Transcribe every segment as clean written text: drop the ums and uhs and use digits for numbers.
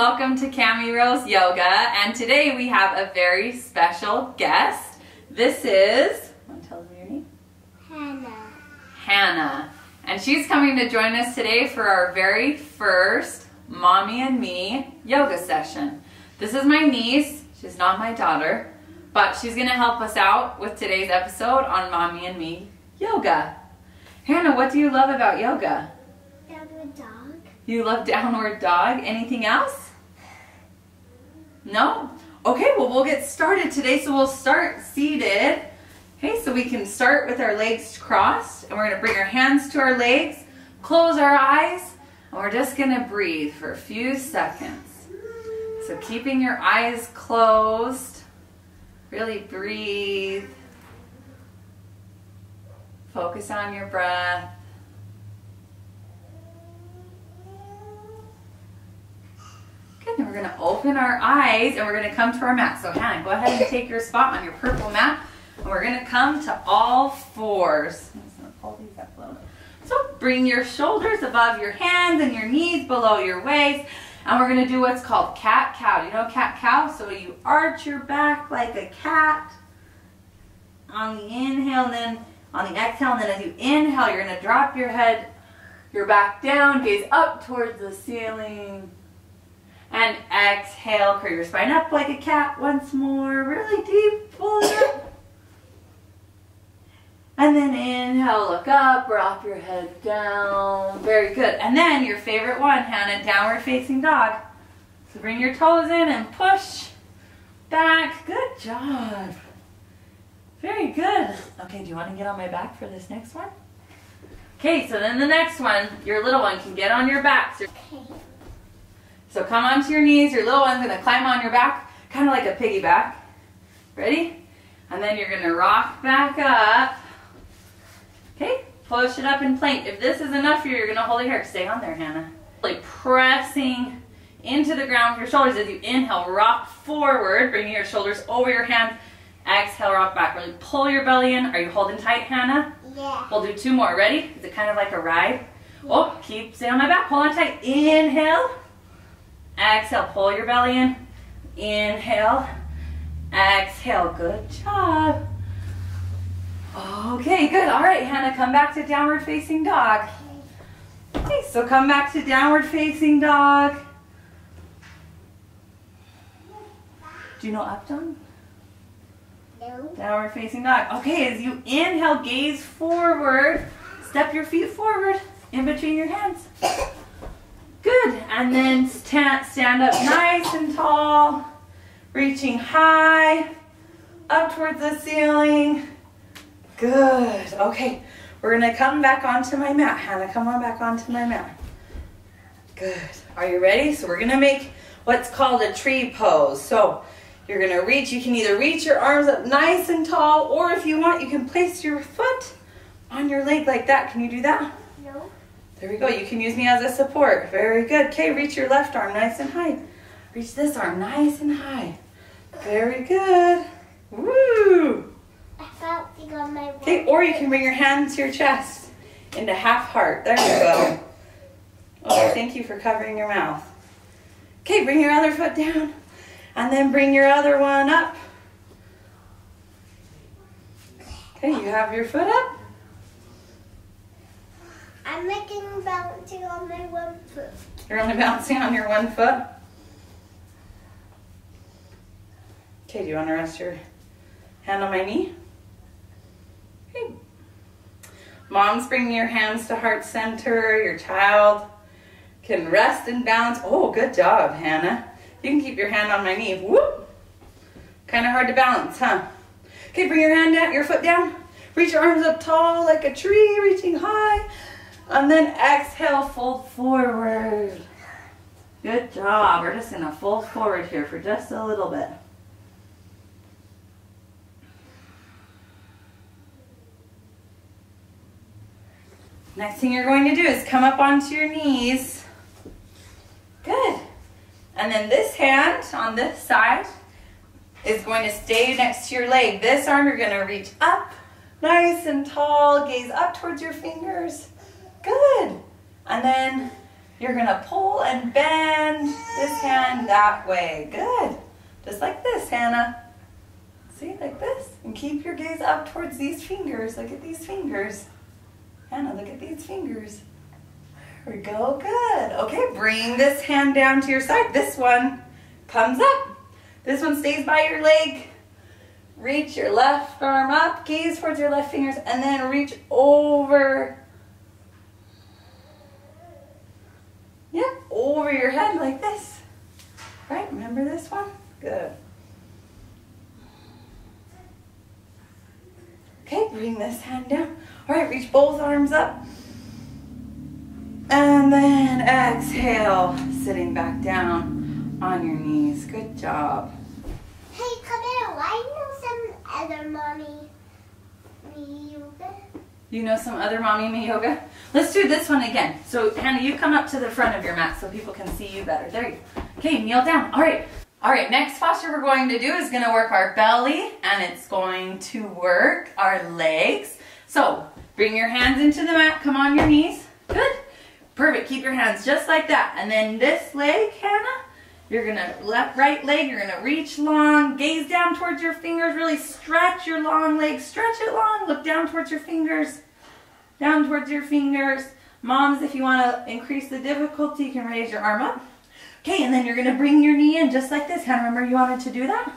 welcome to Cami Rose Yoga, and today we have a very special guest. This is, want to tell them your name? Hannah. Hannah, and she's coming to join us today for our very first Mommy and Me Yoga Session. This is my niece, she's not my daughter, but she's going to help us out with today's episode on Mommy and Me Yoga. Hannah, what do you love about yoga? Downward dog. You love downward dog. Anything else? No? Okay, well, we'll get started today. So we'll start seated. Okay, so we can start with our legs crossed, and we're going to bring our hands to our legs, close our eyes, and we're just going to breathe for a few seconds. So keeping your eyes closed, really breathe. Focus on your breath. Good, then we're gonna open our eyes and we're gonna come to our mat. So Hannah, go ahead and take your spot on your purple mat, and we're gonna come to all fours. I'm just gonna pull these up a little bit. So bring your shoulders above your hands and your knees below your waist, and we're gonna do what's called cat cow. Do you know cat cow? So you arch your back like a cat on the inhale, and then on the exhale, and then as you inhale, you're going to drop your head, your back down, gaze up towards the ceiling, and exhale, curve your spine up like a cat once more, really deep, pull it up, and then inhale, look up, drop your head down, very good, and then your favorite one, Hannah, downward facing dog, so bring your toes in and push back, good job. Very good. Okay, do you want to get on my back for this next one? Okay, so then the next one, your little one can get on your back. So, so come onto your knees. Your little one's going to climb on your back, kind of like a piggyback. Ready? And then you're going to rock back up. Okay, push it up and plank. If this is enough for you, you're going to hold it here. Stay on there, Hannah. Like pressing into the ground with your shoulders. As you inhale, rock forward, bringing your shoulders over your hands. Exhale, rock back. Really pull your belly in. Are you holding tight, Hannah? Yeah. We'll do two more. Ready? Is it kind of like a ride? Yeah. Oh, keep staying on my back. Hold on tight. Inhale. Exhale. Pull your belly in. Inhale. Exhale. Good job. Okay, good. All right, Hannah, come back to downward facing dog. Okay, so come back to downward facing dog. Do you know up dog? No. Downward facing dog. Okay, as you inhale, gaze forward. Step your feet forward in between your hands. Good. And then stand up nice and tall. Reaching high. Up towards the ceiling. Good. Okay, we're going to come back onto my mat. Hannah, come on back onto my mat. Good. Are you ready? So we're going to make what's called a tree pose. So you're going to reach, you can either reach your arms up nice and tall, or if you want, you can place your foot on your leg like that. Can you do that? No. There we go. You can use me as a support. Very good. Okay, reach your left arm nice and high. Reach this arm nice and high. Very good. Woo! I felt big on my right. Okay, or you can bring your hand to your chest into half heart. There you go. Oh, thank you for covering your mouth. Okay, bring your other foot down. And then bring your other one up. Okay, you have your foot up. I'm balancing on my one foot. You're only balancing on your one foot? Okay, do you want to rest your hand on my knee? Okay. Mom's bringing your hands to heart center. Your child can rest and balance. Oh, good job, Hannah. You can keep your hand on my knee. Whoop! Kind of hard to balance, huh? Okay, bring your hand down, your foot down. Reach your arms up tall like a tree, reaching high. And then exhale, fold forward. Good job. We're just going to fold forward here for just a little bit. Next thing you're going to do is come up onto your knees. Good. And then this hand on this side is going to stay next to your leg. This arm you're going to reach up nice and tall. Gaze up towards your fingers. Good. And then You're gonna pull and bend this hand that way. Good. Just like this, Hannah. See, like this. And keep your gaze up towards these fingers. Look at these fingers. Hannah, look at these fingers. There we go, good. Okay, bring this hand down to your side. This one comes up. This one stays by your leg. Reach your left arm up, gaze towards your left fingers, and then reach over. Yep, over your head like this. Right, remember this one? Good. Okay, bring this hand down. All right, reach both arms up. And then exhale, sitting back down on your knees. Good job. Hey, come in. I know some other Mommy Me Yoga. You know some other Mommy Me Yoga? Let's do this one again. So, Hannah, you come up to the front of your mat so people can see you better. There you go. Okay, kneel down. All right. All right, next posture we're going to do is going to work our belly, and it's going to work our legs. So, bring your hands into the mat. Come on your knees. Good. Perfect, keep your hands just like that. And then this leg, Hannah, you're gonna, right leg, you're gonna reach long, gaze down towards your fingers, really stretch your long leg, stretch it long, look down towards your fingers, down towards your fingers. Moms, if you wanna increase the difficulty, you can raise your arm up. Okay, and then you're gonna bring your knee in just like this. Hannah, remember you wanted to do that?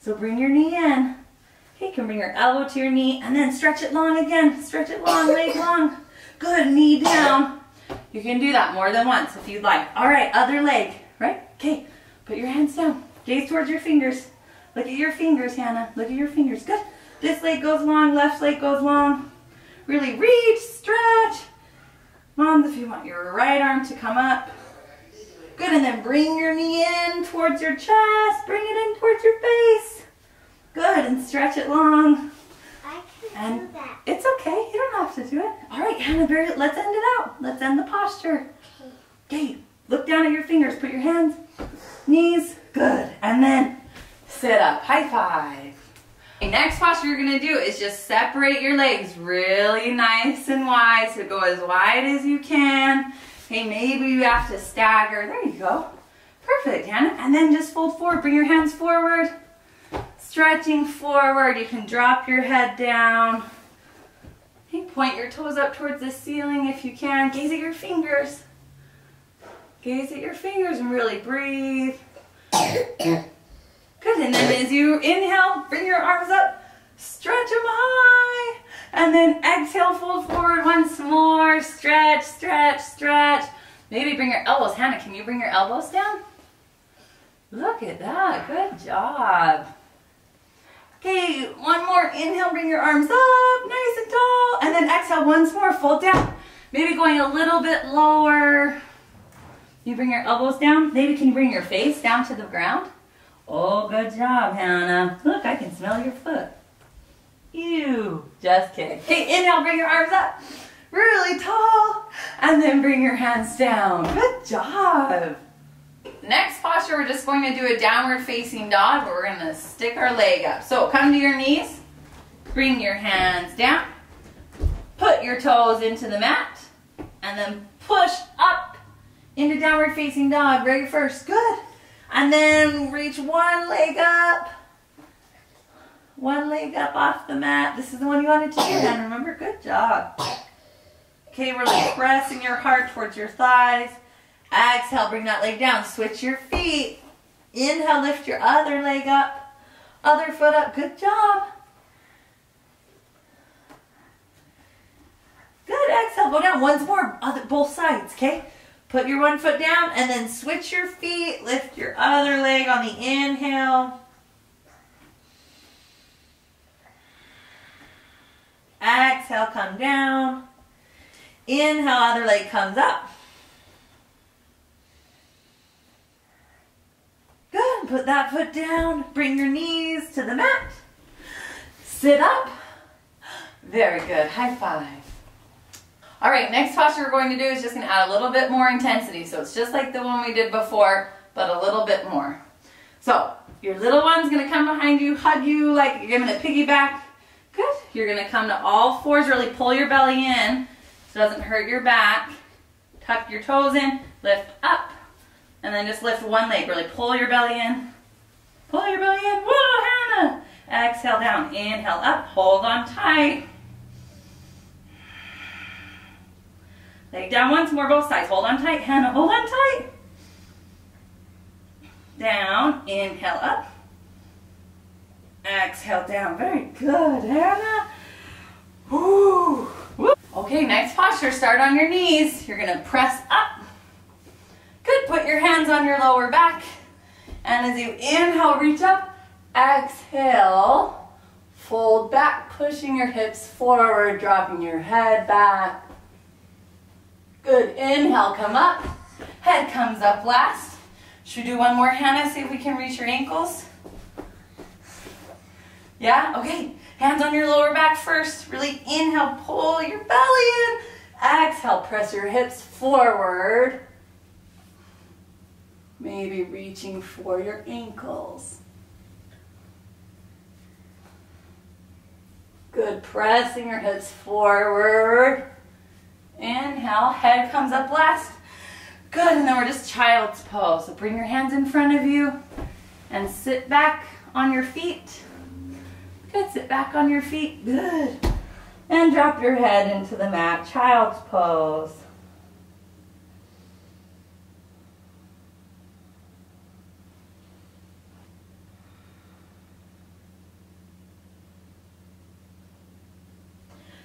So bring your knee in. Okay, you can bring your elbow to your knee and then stretch it long again. Stretch it long, leg long. Good, knee down. You can do that more than once if you'd like. All right, other leg, right? Okay, put your hands down. Gaze towards your fingers. Look at your fingers, Hannah. Look at your fingers. Good. This leg goes long, left leg goes long. Really reach, stretch. Moms, if you want your right arm to come up. Good, and then bring your knee in towards your chest. Bring it in towards your face. Good, and stretch it long. And it's okay, you don't have to do it. All right, Hannah, let's end it out. Let's end the posture. Okay, look down at your fingers. Put your hands, knees, good. And then sit up, high five. Okay, next posture you're gonna do is just separate your legs really nice and wide. So go as wide as you can. Hey, maybe you have to stagger. There you go. Perfect, Hannah. And then just fold forward, bring your hands forward. Stretching forward, you can drop your head down. Okay, point your toes up towards the ceiling if you can. Gaze at your fingers. Gaze at your fingers and really breathe. Good, and then as you inhale, bring your arms up, stretch them high. And then exhale, fold forward once more. Stretch, stretch, stretch. Maybe bring your elbows. Hannah, can you bring your elbows down? Look at that, good job. Okay, one more inhale, bring your arms up, nice and tall, and then exhale once more, fold down. Maybe going a little bit lower. You bring your elbows down. Maybe can you bring your face down to the ground? Oh, good job, Hannah. Look, I can smell your foot. Ew, just kidding. Okay, inhale, bring your arms up, really tall, and then bring your hands down. Good job. Next posture, we're just going to do a downward facing dog, but we're going to stick our leg up. So come to your knees, bring your hands down, put your toes into the mat, and then push up into downward facing dog, very first, good. And then reach one leg up off the mat. This is the one you wanted to do then, remember? Good job. Okay, really pressing your heart towards your thighs. Exhale, bring that leg down. Switch your feet. Inhale, lift your other leg up. Other foot up. Good job. Good. Exhale, go down. Once more, both sides, okay? Put your one foot down and then switch your feet. Lift your other leg on the inhale. Exhale, come down. Inhale, other leg comes up. Good, put that foot down, bring your knees to the mat, sit up, very good, high five. All right, next posture we're going to do is just gonna add a little bit more intensity, so it's just like the one we did before, but a little bit more. So, your little one's gonna come behind you, hug you, like you're giving a piggyback, good. You're gonna come to all fours, really pull your belly in, so it doesn't hurt your back. tuck your toes in, lift up, and then just lift one leg. Really pull your belly in. Pull your belly in. Whoa, Hannah! Exhale down. Inhale up. Hold on tight. Leg down once more, both sides. Hold on tight, Hannah. Hold on tight. Down. Inhale up. Exhale down. Very good, Hannah. Woo. Okay, next posture. Start on your knees. You're going to press up. Good. Put your hands on your lower back. And as you inhale, reach up. Exhale. Fold back, pushing your hips forward, dropping your head back. Good. Inhale, come up. Head comes up last. Should we do one more, Hannah? See if we can reach your ankles. Yeah? Okay. Hands on your lower back first. Really inhale, pull your belly in. Exhale, press your hips forward. Maybe reaching for your ankles. Good, pressing your hips forward. Inhale, head comes up last. Good, and then we're just child's pose. So bring your hands in front of you and sit back on your feet. Good, sit back on your feet, good. And drop your head into the mat, child's pose.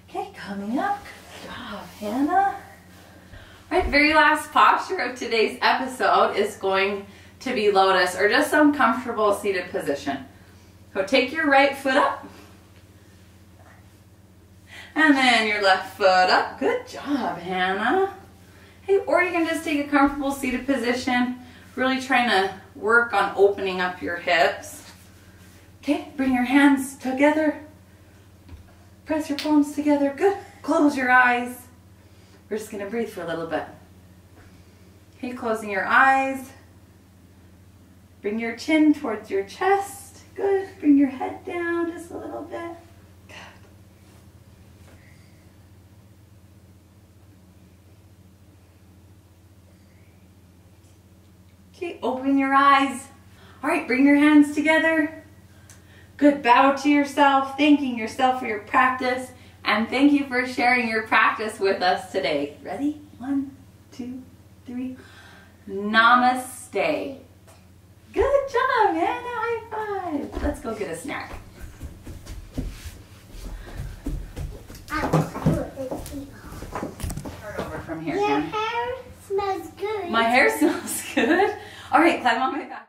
Okay, coming up, good job, Hannah. All right, very last posture of today's episode is going to be lotus, or just some comfortable seated position. So take your right foot up, and then your left foot up. Good job, Hannah. Hey, or you can just take a comfortable seated position, really trying to work on opening up your hips. Okay, bring your hands together. Press your palms together. Good. Close your eyes. We're just going to breathe for a little bit. Okay, closing your eyes. Bring your chin towards your chest. Good. Bring your head down just a little bit. Good. Okay, open your eyes. All right, bring your hands together. Good. Bow to yourself, thanking yourself for your practice, and thank you for sharing your practice with us today. Ready? 1, 2, 3. Namaste. Good job, Hannah. High five. Let's go get a snack. Start over from here. Your hair smells good. My hair smells good? All right, climb on my back.